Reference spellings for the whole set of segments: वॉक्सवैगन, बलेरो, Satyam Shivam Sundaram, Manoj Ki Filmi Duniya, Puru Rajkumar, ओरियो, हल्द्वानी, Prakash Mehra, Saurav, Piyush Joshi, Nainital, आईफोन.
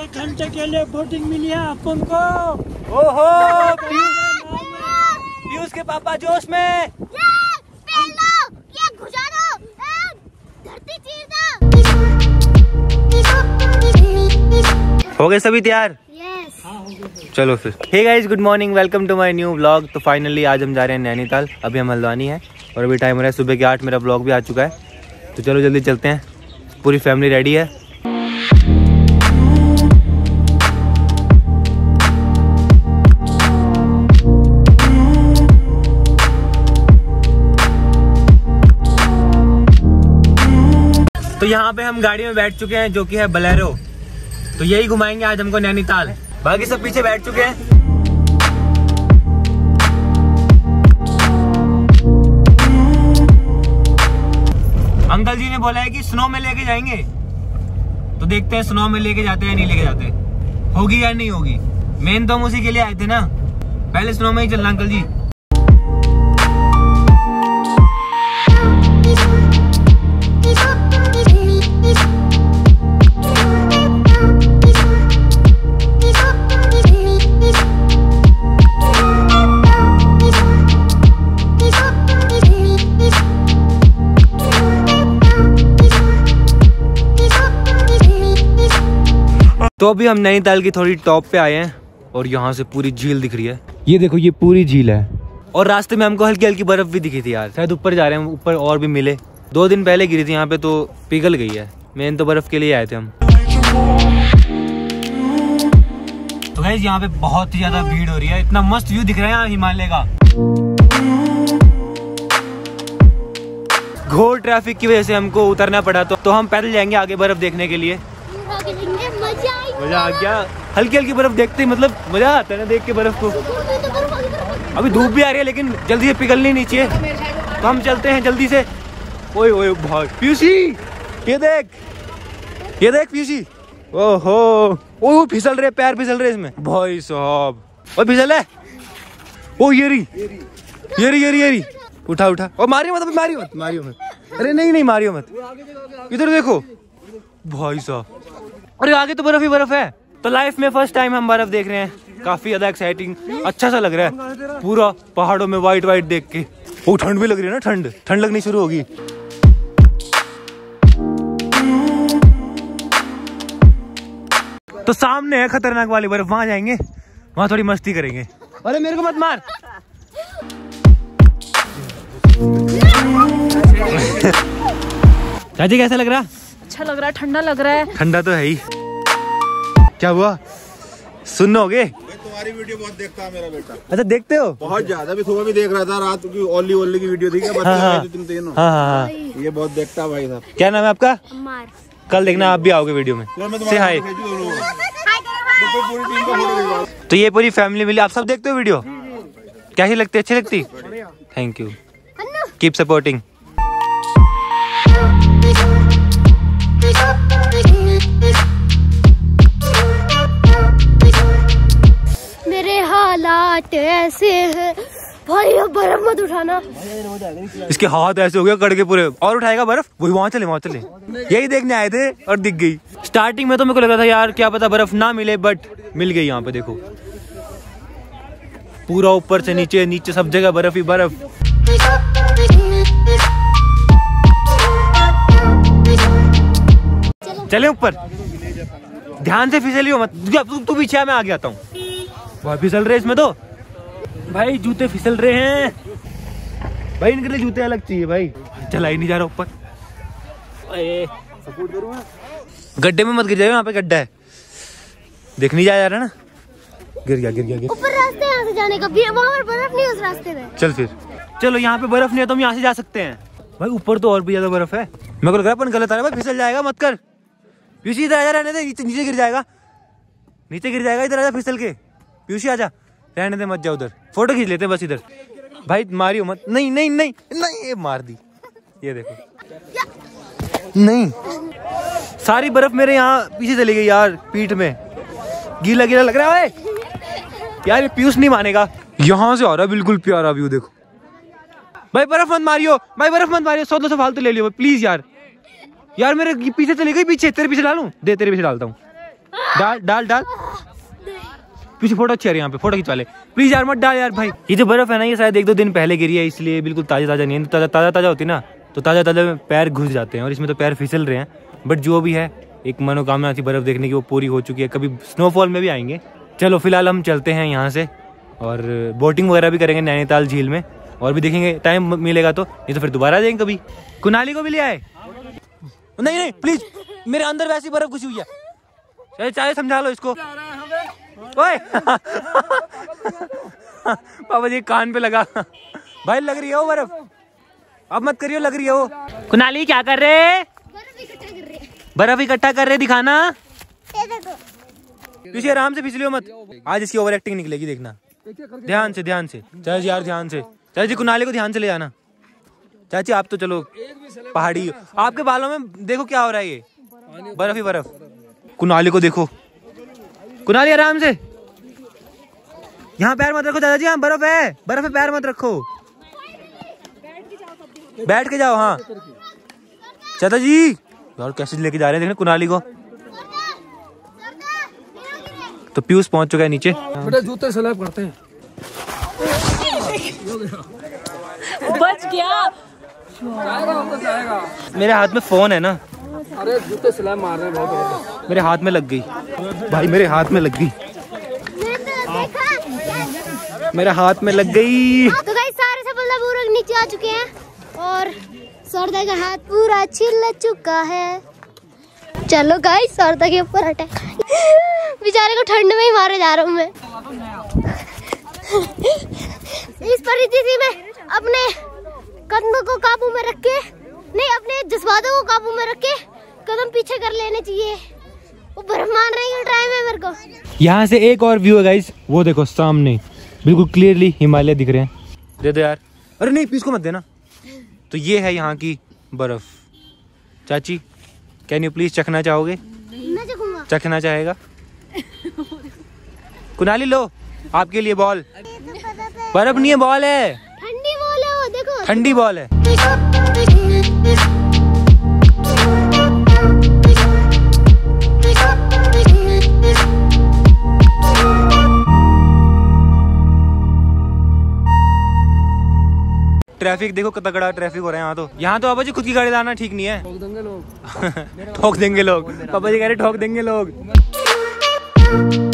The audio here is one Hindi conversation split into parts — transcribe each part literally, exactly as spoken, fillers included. एक घंटे के लिए बोटिंग मिली है आपको। ओहो, पीयूष के पापा जोश में। हो गए सभी तैयार? चलो फिर। Hey guys, good morning, welcome to my new vlog. तो फाइनली आज हम जा रहे हैं नैनीताल। अभी हम हल्द्वानी है और अभी टाइम हो रहा है सुबह के आठ। मेरा व्लॉग भी आ चुका है, तो चलो जल्दी चलते हैं। पूरी फैमिली रेडी है। तो यहाँ पे हम गाड़ी में बैठ चुके हैं जो कि है बलेरो। तो यही घुमाएंगे आज हमको नैनीताल। बाकी सब पीछे बैठ चुके हैं। अंकल जी ने बोला है कि स्नो में लेके जाएंगे, तो देखते हैं स्नो में लेके जाते हैं नहीं लेके जाते, होगी या नहीं होगी। मेन तो हम उसी के लिए आए थे ना, पहले स्नो में ही चलना अंकल जी। तो अभी हम नैनीताल की थोड़ी टॉप पे आए हैं और यहाँ से पूरी झील दिख रही है। ये देखो, ये पूरी झील है। और रास्ते में हमको हल्की हल्की बर्फ भी दिखी थी यार, शायद ऊपर जा रहे हैं ऊपर और भी मिले। दो दिन पहले गिरी थी यहाँ पे तो पिघल गई है। मेन तो बर्फ के लिए आए थे हम। तो गाइस, यहाँ पे बहुत ही ज्यादा भीड़ हो रही है। इतना मस्त व्यू दिख रहा है यहाँ हिमालय का। घोर ट्रैफिक की वजह से हमको उतरना पड़ा, तो, तो हम पैदल जाएंगे आगे बर्फ देखने के लिए। मजा आ गया। हल्की हल्की बर्फ देखते ही मतलब मजा आता है ना देख के बर्फ को। अभी धूप भी आ रही है लेकिन जल्दी से पिघलनी नहीं चाहिए, तो हम चलते हैं जल्दी से। ओए ओए भाग पीयूषी, ये देख ये देख पीयूषी। ओहो, ओ फिसल रहे, पैर फिसल रहे इसमें भाई साहब। और फिसल है। ओ येरी येरी येरी येरी, उठा उठा। और मारियो मत, मारियो मत, मारियो मत। अरे नहीं नहीं मारियो मत, इधर देखो भाई साहब। अरे आगे तो बर्फ ही बर्फ है। तो लाइफ में फर्स्ट टाइम हम बर्फ देख रहे हैं। काफी ज्यादा एक्साइटिंग, अच्छा सा लग रहा है पूरा पहाड़ों में वाइट वाइट देख के। वो ठंड भी लग रही है ना, ठंड ठंड लगनी शुरू होगी। तो सामने है खतरनाक वाली बर्फ, वहां जाएंगे, वहां थोड़ी मस्ती करेंगे। अरे मेरे को मत मार। चाची कैसा लग रहा? अच्छा लग रहा है, ठंडा लग रहा है। ठंडा तो है ही। क्या हुआ? सुनोगे? तुम्हारी वीडियो बहुत देखता है मेरा बेटा। अच्छा देखते हो? बहुत ज्यादा, भी सुबह भी देख रहा था, रात की ओली ओली की वीडियो थी क्या बता रहे थे तुम तीनों। हाँ हाँ, ये बहुत देखता है भाई साहब। क्या नाम है आपका? अम्मार। कल देखना आप भी आओगे वीडियो में। से हाय। तो ये पूरी फैमिली मिली। आप सब देखते हो वीडियो? कैसी लगती है? अच्छी लगती? Thank you, keep supporting. ऐसे है भाई, बर्फ मत उठाना। इसके हाथ ऐसे हो गया कड़ के पूरे, और उठाएगा बर्फ वही। वहाँ चले वहाँ चले, यही देखने आए थे और दिख गई। स्टार्टिंग में तो मेरे को लग रहा था यार क्या पता बर्फ ना मिले, बट मिल गई। यहाँ पे देखो पूरा ऊपर से नीचे, नीचे सब जगह बर्फ ही बर्फ। चले ऊपर, ध्यान से फिसलियो मत। तू पीछे, मैं आगे आता हूँ। वहाँ फिसल रहे इसमें तो भाई, जूते फिसल रहे हैं भाई। इनके लिए जूते अलग चाहिए भाई। चला ही नहीं जा रहा ऊपर। सपोर्ट करूँ मैं। गड्ढे में मत गिर जाए, यहाँ पे गड्ढा है। देख नहीं जा रहा ना। गिर गया गिर गया गिर। ऊपर रास्ते यहाँ से जाने का, वहाँ पर बर्फ नहीं उस रास्ते में। चल फिर चलो, यहाँ पे बर्फ नहीं है तो हम यहाँ से जा सकते हैं भाई। ऊपर तो और भी ज्यादा बर्फ है। मेरे को लग रहा है अपन गलत आ रहा है भाई। फिसल जाएगा, मत कर। इधर आ जा, रहने दे, नीचे गिर जाएगा, नीचे गिर जाएगा। इधर आ जा फिसल के। पीयूष आजा, रहने दे, मत जाओ उधर। फोटो खींच लेते हैं बस इधर भाई। मारियो मत। नहीं नहीं नहीं नहीं, ये मार दी। ये देखो, नहीं सारी बर्फ मेरे यहाँ पीछे चली गई यार, पीठ में। गीला गीला लग रहा है यार। ये पीयूष नहीं मानेगा। यहाँ से आ रहा बिल्कुल प्यारा व्यू। देखो भाई, बर्फ मत मारियो भाई, बर्फ मत मारियो। सौ दो सौ फालतू ले लियो प्लीज यार। यार मेरे पीछे चली गई, पीछे तेरे पीछे डालू दे, तेरे पीछे डालता हूँ। डाल डाल डाल पीछे फोटो अच्छी आ रही है, यहाँ पे फोटो खिंचवा ले प्लीज यार, मत डाल यार भाई। ये जो बर्फ है ना, ये शायद एक दो दिन पहले गिरी है, इसलिए बिल्कुल ताजा ताजा नहीं है। ताजा ताजा ताजा होती ना तो ताजा ताजा में पैर घुस जाते हैं, और इसमें तो पैर फिसल रहे हैं। बट जो भी है, एक मनोकामना थी बर्फ देखने की, वो पूरी हो चुकी है। कभी स्नोफॉल में भी आएंगे। चलो फिलहाल हम चलते हैं यहाँ से, और बोटिंग वगैरह भी करेंगे नैनीताल झील में, और भी देखेंगे टाइम मिलेगा तो, नहीं तो फिर दोबारा आ जाएंगे कभी। कुनाली को भी ले आए? नहीं नहीं प्लीज, मेरे अंदर वैसी बर्फ घुसी हुई है। चलो चाहे समझा लो इसको। ओए पापा जी कान पे लगा। भाई लग रही है वो बर्फ, अब मत करियो, लग रही है वो। कुनाली क्या कर रहे? बर्फ इकट्ठा कर रहे, दिखाना। पीछे आराम से फिसलियो मत, आज इसकी ओवर एक्टिंग निकलेगी, देखना। ध्यान से ध्यान से चाची, यार ध्यान से चाची, कुनाली को ध्यान से ले जाना। चाची आप तो चलो पहाड़ी, आपके बालों में देखो क्या हो रहा है, ये बर्फ ही बर्फ। कुनाली को देखो, कुनाली आराम से, यहाँ पैर मत रखो चाचाजी, यहाँ बर्फ है, बर्फ है, पैर मत रखो, बैठ के जाओ। हाँ चाचा जी, यार कैसे लेके जा रहे हैं देखने कुनाली को। तो पीयूष पहुंच चुका है नीचे। जूते स्लैप करते हैं, बच गया। मेरे हाथ में फोन है ना, अरे जूते स्लैप मार रहे हैं बहुत। मेरे हाथ में लग गई भाई, मेरे हाथ में लग गई, मेरे हाथ में लग गई। तो गाइस सारे सफलतापूर्वक नीचे आ चुके हैं, और सरदा का हाथ पूरा छिल चुका है। चलो गाइस सरदा के ऊपर अटैक, बेचारे को ठंड में ही मारे जा रहा हूँ मैं। इस परिस्थिति में अपने कदमों को काबू में रख के, नहीं अपने जज्बातों को काबू में रख के कदम पीछे कर लेने चाहिए। वो ब्रह्मांड रही ट्राई में मेरे को। यहाँ से एक और व्यू है गाइस, वो देखो सामने बिल्कुल क्लियरली हिमालय दिख रहे हैं। दे दो यार, अरे नहीं पीस को मत देना। तो ये है यहाँ की बर्फ। चाची कैन यू प्लीज चखना चाहोगे? मैं चखूंगा। चखना चाहेगा? कुनाली लो आपके लिए बॉल। तो बर्फ नहीं है, बॉल है, ठंडी बॉल है, वो देखो ठंडी बॉल है। ट्रैफिक देखो तगड़ा ट्रैफिक हो रहा है यहाँ तो। यहाँ तो पापा जी खुद की गाड़ी लाना ठीक नहीं है, ठोक देंगे लोग। ठोक देंगे लोग, पापा जी कह रहे ठोक देंगे लोग।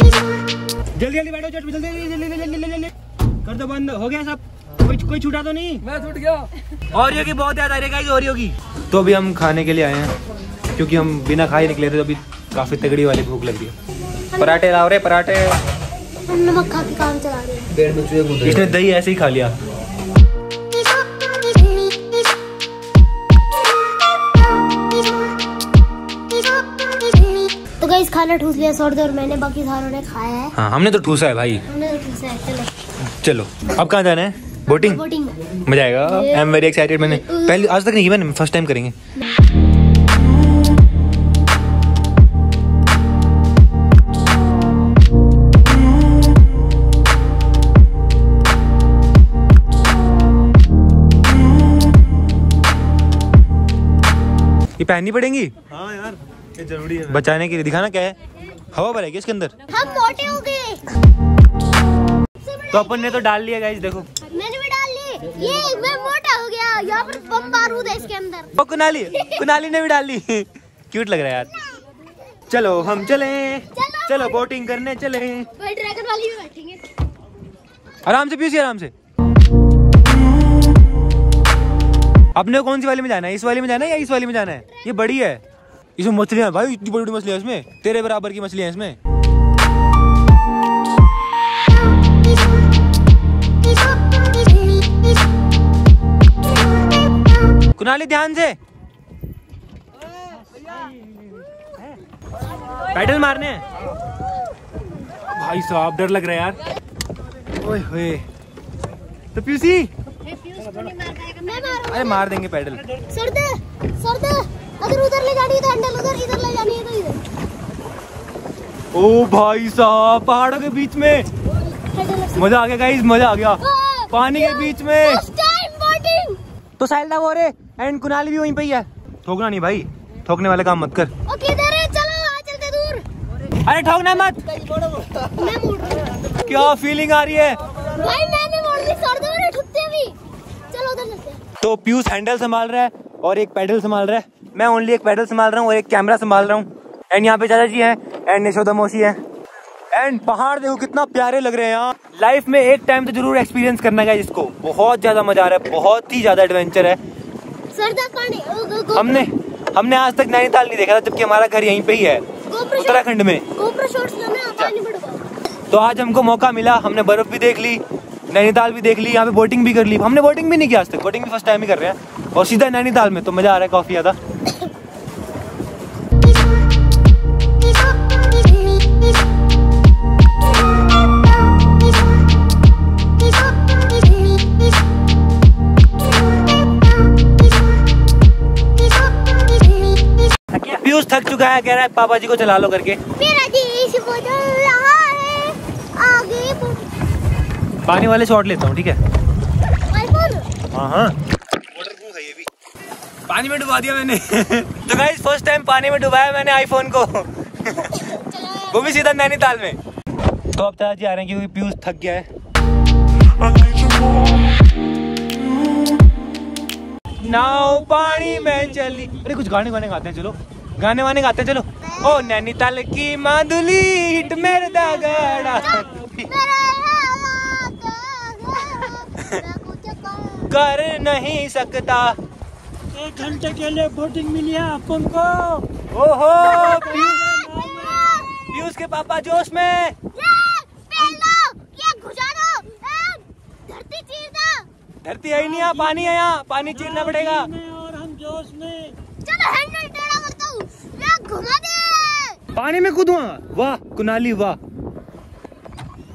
जल्दी जल्दी बैठो, जल्दी जल्दी जल्दी जल्दी कर दो बंद। हो गया सब, कोई कोई छूटा तो नहीं? मैं छूट गया। ओरियो की बहुत याद आ रही है, ओरियो की। तो अभी हम खाने के लिए आए हैं, क्योंकि हम बिना खाए निकले थे, तो अभी काफी तगड़ी वाली भूख लग रही है। पराठे लाओ रे, पराठे। हम नमक खा के काम चला रहे हैं। इसने दही ऐसे ही खा लिया। तो गाइस खाना ठूस लिया सौरभ और मैंने, बाकी सारों ने खाया है। हाँ हमने तो ठूसा है भाई, हमने तो ठूसा है। चलो चलो अब कहाँ जाना है? Boating, boating. मजा आएगा। I am very excited. मैंने पहले आज तक नहीं, मैंने फर्स्ट टाइम करेंगे। ये पहननी पड़ेगी। हाँ यार ये जरूरी है, बचाने के लिए। दिखाना क्या है, हवा भरेगी इसके अंदर। हम मोटे हो गए। तो अपन ने तो डाल लिया गाइस, देखो मैंने भी डाल ली। ये मैं मोटा हो गया, यहाँ पर बम बारूद है इसके अंदर। ओ कुनाली कुनाली ने भी डाल ली। क्यूट लग रहा है यार। चलो हम चलें, चलो, चलो बोटिंग करने चलें। ड्रैगन वाली भी बैठेंगे आराम से। पीछे आराम से। अपने को कौन सी वाली में जाना है, इस वाली में जाना है या इस वाली में जाना है? ये बड़ी है, इसमें मछलियां हैं भाई, इतनी बड़ी बड़ी मछलियां हैं इसमें, तेरे बराबर की मछलियां हैं इसमें। कुनाली ध्यान से, पैडल मारने हैं भाई साहब, डर लग रहा है यार। ओए होए तो पीयूसी, अरे मार देंगे पैडल। सरदे सरदे, अगर उधर ले जानी है तो हैंडल उधर, इधर ले जानी है तो इधर। ओ भाई साहब पहाड़ों के बीच में मजा आ गया गाइस, मजा आ गया पानी के बीच में। तो साहिल हो रे एंड कुनाली भी वहीं पे ही है। ठोकना नहीं भाई, ठोकने वाला काम मत कर। ओके चलो चलते दूर। अरे ठोकना मत। मैं मोड़ रही। क्या फीलिंग आ रही है भाई? मैं नहीं मोड़ रही, छोड़ दो मेरे ठुकते अभी। चलो उधर चलते हैं। तो पीयूष हैंडल संभाल रहा है और एक पैडल संभाल रहा है, मैं ओनली एक पैडल संभाल रहा हूँ और एक कैमरा संभाल रहा हूँ। एंड यहाँ पे चाचा जी है एंड यशोदा मौसी है। एंड पहाड़ देखो कितना प्यारे लग रहे हैं यार। लाइफ में एक टाइम तो जरूर एक्सपीरियंस करना है इसको, बहुत ज्यादा मजा आ रहा है, बहुत ही ज्यादा एडवेंचर है। हमने हमने आज तक नैनीताल नहीं देखा था, जबकि हमारा घर यहीं पे ही है उत्तराखंड में। तो आज हमको मौका मिला, हमने बर्फ भी देख ली, नैनीताल भी देख ली, यहाँ पे बोटिंग भी कर ली। हमने बोटिंग भी नहीं किया आज तक, बोटिंग भी फर्स्ट टाइम ही कर रहे हैं और सीधा नैनीताल में। तो मजा आ रहा है काफी ज्यादा। पीयूष थक चुका है, कह रहा है पापा जी को चला लो करके। मेरा देश बदल रहा है आगे। पानी वाले शॉट लेता हूँ, ठीक है? हाँ हाँ। पानी में डुबा दिया मैंने। तो गाइस फर्स्ट टाइम पानी में डुबाया मैंने आईफोन को। वो भी सीधा नैनीताल में। तो अब ताजी आ रहे हैं क्योंकि पीयूष थक गया है। नाव पानी में चली। अरे कुछ गाने गाने गाते हैं, चलो गाने वाने गाते चलो। ओ नैनीताल की माधुली हिट मेरे दागड़ा। कर नहीं सकता। एक घंटे के लिए बोटिंग मिली है अपन को। ओहो पीयूष के पापा जोश में। धरती चीरना। धरती है ही नहीं, यहाँ पानी है, यहाँ पानी चीरना पड़ेगा। और हम जोश में। चलो हैंडल टेढ़ा करता हूँ, घुमा दे। पानी में कूदूंगा, वाह कुनाली, वाह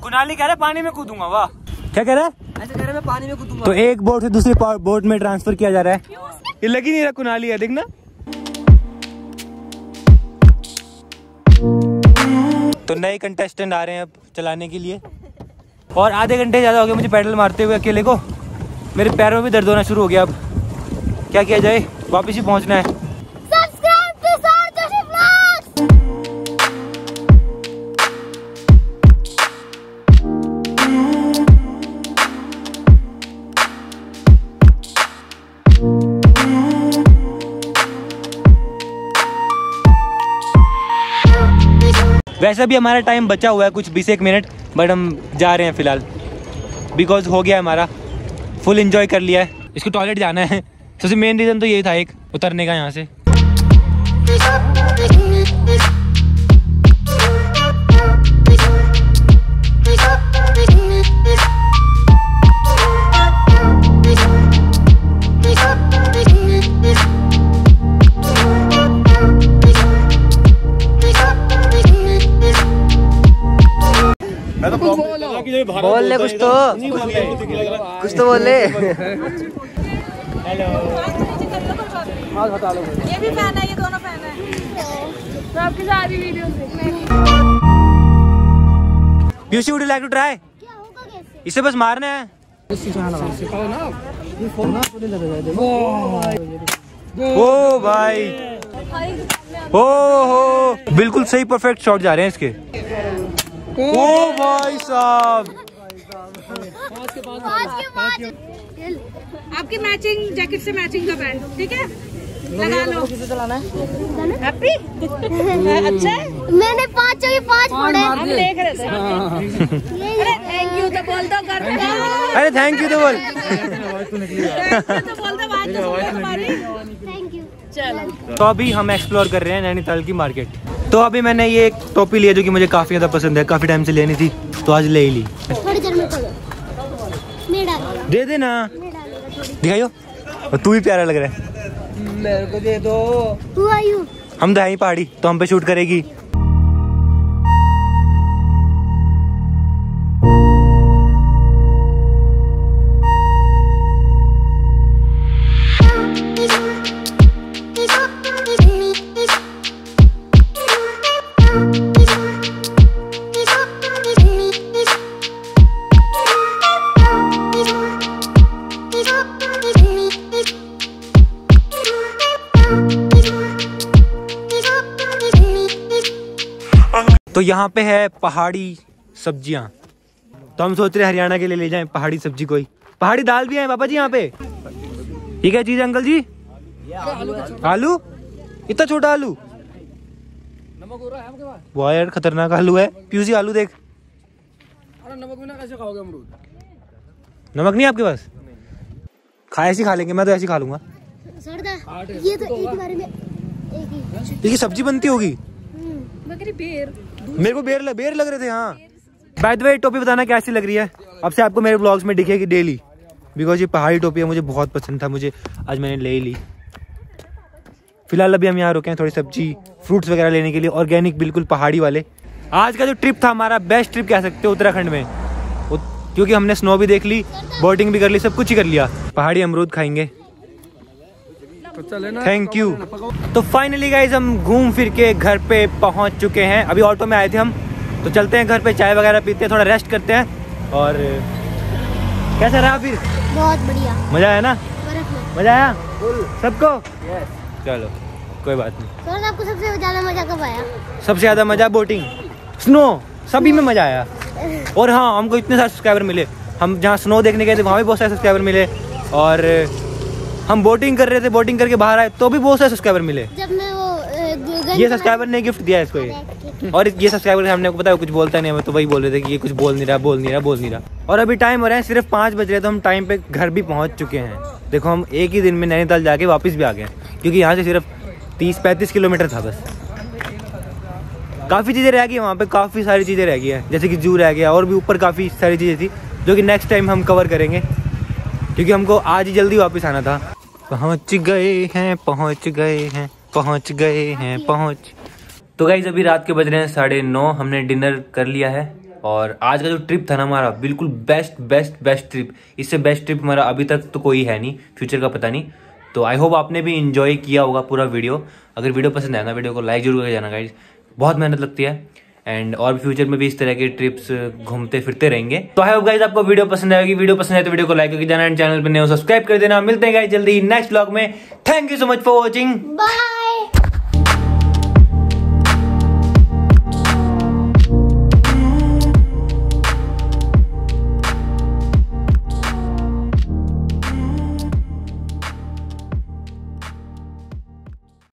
कुनाली कह रहा है पानी में कूदूंगा। वाह क्या कह रहा है? ऐसे कह रहा है मैं पानी में कूदूंगा। तो एक बोट से दूसरी बोट में ट्रांसफर किया जा रहा है। ये लगी नहीं रहा कुनाली है, देखना। तो नए कंटेस्टेंट आ रहे हैं अब चलाने के लिए। और आधे घंटे ज्यादा हो गया मुझे पैडल मारते हुए अकेले को। मेरे पैरों में भी दर्द होना शुरू हो गया। अब क्या किया जाए, वापिस ही पहुँचना है। वैसे भी हमारा टाइम बचा हुआ है कुछ बीस एक मिनट, बट हम जा रहे हैं फिलहाल बिकॉज हो गया हमारा फुल एंजॉय कर लिया है। इसको टॉयलेट जाना है, सबसे मेन रीज़न तो यही था एक उतरने का यहाँ से। बोल ले कुछ तो, कुछ तो बोल ले। हेलो। ये भी फैन है, ये दोनों फैन है। तो आपकी सारी वीडियोस देखने। Piyush would like to try. इसे बस मारना है। ओ भाई, ओ हो, बिल्कुल सही परफेक्ट शॉट जा रहे हैं इसके। ओ भाई साहब, आपकी मैचिंग जैकेट से मैचिंग का पैंट, ठीक है? लगा लो। किसे चलाना है? हैप्पी? अच्छा है? मैंने पाँचों के पाँच फोड़े। हम देख रहे थे। अरे थैंक यू तो बोल दो घर में। अरे थैंक यू तो बोल। तो बोल दो बात तुम्हारी। Thank you. चलो। तो अभी हम एक्सप्लोर कर रहे हैं नैनीताल की मार्केट। तो अभी मैंने ये एक टोपी लिया जो कि मुझे काफी ज्यादा पसंद है, काफी टाइम से लेनी थी तो आज ले ही ली। थोड़ी देर में डाल दे देना, दिखाइयो। और तू ही प्यारा लग रहा है, मेरे को दे दो। तू आयु, हम दहाई पहाड़ी तो हम पे शूट करेगी। We'll be right back. यहाँ पे है पहाड़ी सब्जियाँ, तो हम सोच रहे हरियाणा के लिए ले जाएं पहाड़ी सब्जी कोई। पहाड़ी दाल भी है पापा जी यहाँ पे। ये क्या चीज है अंकल जी? आलू, इतना छोटा आलू, नमक हो रहा है आपके पास? वाह यार खतरनाक आलू है। पीयूष जी आलू देख। अरे नमक बिना कैसे खाओगे अमरूद? नमक नहीं आपके पास? खा ऐसी खा लेंगे, मैं तो ऐसी खा लूंगा। ये तो एक बार में एक ही। ये सब्जी बनती होगी। मेरे को बेर लग, बेर लग रहे थे। हाँ बाय द वे टोपी बताना कैसी लग रही है, अब से आपको मेरे ब्लॉग्स में दिखेगी डेली, बिकॉज ये पहाड़ी टोपी है, मुझे बहुत पसंद था, मुझे आज मैंने ले ली। फिलहाल अभी हम यहाँ रुके हैं थोड़ी सब्जी फ्रूट्स वगैरह लेने के लिए, ऑर्गेनिक बिल्कुल पहाड़ी वाले। आज का जो ट्रिप था हमारा बेस्ट ट्रिप कह सकते हो उत्तराखंड में, क्योंकि हमने स्नो भी देख ली, बोटिंग भी कर ली, सब कुछ ही कर लिया। पहाड़ी अमरूद खाएंगे। Thank you. तो फाइनली गाइज हम घूम फिर के घर पे पहुंच चुके हैं। अभी ऑटो में आए थे हम, तो चलते हैं घर पे, चाय वगैरह पीते हैं, थोड़ा रेस्ट करते हैं। और कैसा रहा फिर? बहुत बढ़िया। मजा आया ना? मजा आया सबको? चलो कोई बात नहीं। तो आपको सबसे ज्यादा मजा कब आया? सबसे ज्यादा मजा बोटिंग, स्नो, सभी में मजा आया। और हाँ हमको इतने सारे सब्सक्राइबर मिले, हम जहाँ स्नो देखने गए थे वहाँ भी बहुत सारे सब्सक्राइबर मिले, और हम बोटिंग कर रहे थे, बोटिंग करके बाहर आए तो भी बहुत सारे सब्सक्राइबर मिले। जब मैं वो ये सब्सक्राइबर ने गिफ्ट दिया इसको ये, और ये सब्सक्राइबर हमने आपको पता है कुछ बोलता नहीं है, तो वही बोल रहे थे कि ये कुछ बोल नहीं रहा बोल नहीं रहा बोल नहीं रहा और अभी टाइम हो रहा है सिर्फ पाँच बज रहे, तो हम टाइम पे घर भी पहुँच चुके हैं। देखो हम एक ही दिन में नैनीताल जाके वापस भी आ गए, क्योंकि यहाँ से सिर्फ तीस पैंतीस किलोमीटर था बस। काफ़ी चीज़ें रह गई वहाँ पे, काफ़ी सारी चीज़ें रह गई हैं, जैसे कि जू रह गया और भी ऊपर काफ़ी सारी चीज़ें थी, जो कि नेक्स्ट टाइम हम कवर करेंगे, क्योंकि हमको आज ही जल्दी वापस आना था। पहुँच गए हैं पहुँच गए हैं पहुँच गए हैं पहुँच। तो गाइस अभी रात के बज रहे हैं साढ़े नौ, हमने डिनर कर लिया है, और आज का जो ट्रिप था ना हमारा बिल्कुल बेस्ट बेस्ट बेस्ट ट्रिप, इससे बेस्ट ट्रिप हमारा अभी तक तो कोई है नहीं, फ्यूचर का पता नहीं। तो आई होप आपने भी इंजॉय किया होगा पूरा वीडियो। अगर वीडियो पसंद आया ना वीडियो को लाइक जरूर करके जाना गाइस, बहुत मेहनत लगती है, एंड और फ्यूचर में भी इस तरह के ट्रिप्स घूमते फिरते रहेंगे। तो आई होप गाइस आपको वीडियो पसंद आएगी, वीडियो पसंद आए तो वीडियो को लाइक करके जाना, एंड चैनल पर नए हो सब्सक्राइब कर देना। मिलते हैं गाइस जल्दी नेक्स्ट व्लॉग में। Thank you so much for watching.